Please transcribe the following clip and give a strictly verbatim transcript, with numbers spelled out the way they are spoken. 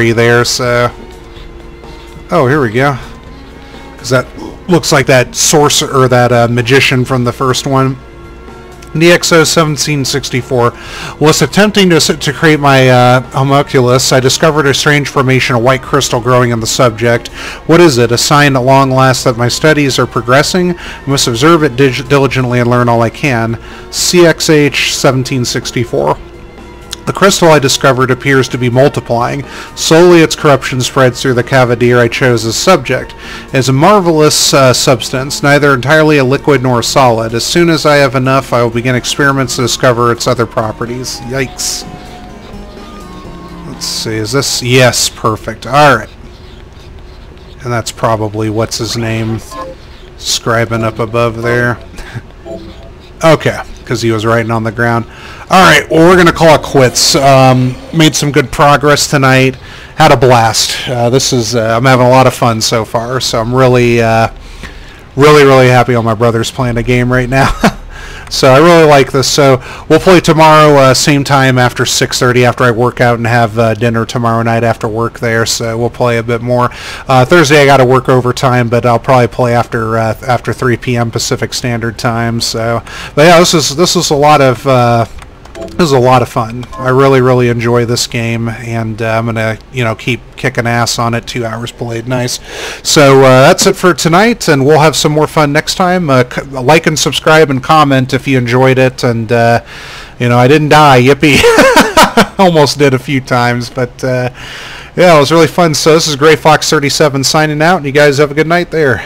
three there, so... Oh, here we go. Because that looks like that sorcerer, or that uh, magician from the first one. N X O seventeen sixty-four was attempting to, to create my uh, homunculus. I discovered a strange formation of white crystal growing in the subject. What is it? A sign at long last that my studies are progressing? I must observe it diligently and learn all I can. C X H seventeen sixty-four. The crystal I discovered appears to be multiplying. Slowly its corruption spreads through the cavalier I chose as subject. It is a marvelous uh, substance, neither entirely a liquid nor a solid. As soon as I have enough, I will begin experiments to discover its other properties. Yikes. Let's see, is this... Yes, perfect. Alright. And that's probably what's his name scribing up above there. Okay. Because he was writing on the ground. Alright, well, we're going to call it quits. Um, made some good progress tonight. Had a blast. Uh, this is, uh, I'm having a lot of fun so far, so I'm really, uh, really, really happy on my brother's playing a game right now. So I really like this. So we'll play tomorrow, uh, same time after six thirty, after I work out and have uh, dinner tomorrow night after work there. So we'll play a bit more. Uh, Thursday I got to work overtime, but I'll probably play after uh, after three P M Pacific Standard Time. So, but yeah, this is this is a lot of uh, this is a lot of fun. I really really enjoy this game, and uh, I'm gonna you know keep kicking ass on it. Two hours played, nice. So uh, that's it for tonight, and we'll have some more fun next time. Uh, like and subscribe and comment if you enjoyed it, and uh, you know I didn't die. Yippee! Almost did a few times, but uh, yeah, it was really fun. So this is Gray Fox thirty-seven signing out, and you guys have a good night there.